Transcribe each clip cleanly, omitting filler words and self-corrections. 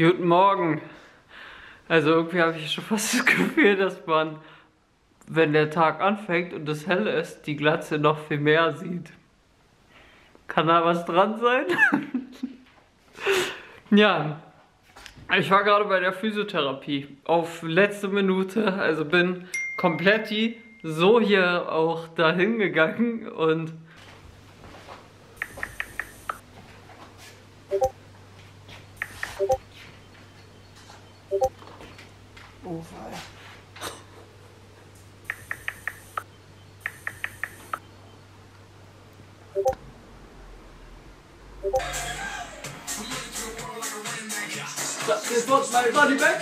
Guten Morgen. Also irgendwie habe ich schon fast das Gefühl, dass man, wenn der Tag anfängt und es hell ist, die Glatze noch viel mehr sieht. Kann da was dran sein? Ja, ich war gerade bei der Physiotherapie auf letzte Minute, also bin komplett so hier auch dahin gegangen und oh, jetzt wird's mein Body weg.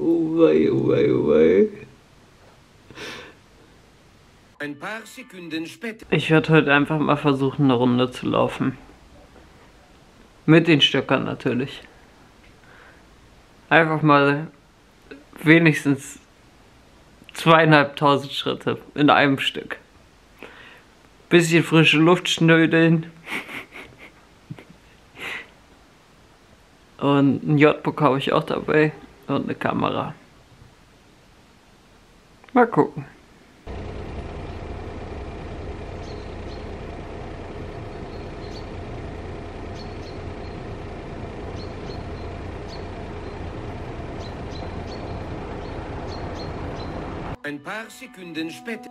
Oh wei, oh wei, oh wei. Ein paar Sekunden später. Ich werde heute einfach mal versuchen, eine Runde zu laufen. Mit den Stöckern natürlich. Einfach mal wenigstens 2500 Schritte in einem Stück. Bisschen frische Luft schnödeln. Und ein J-Book habe ich auch dabei. Und eine Kamera. Mal gucken. Ein paar Sekunden später.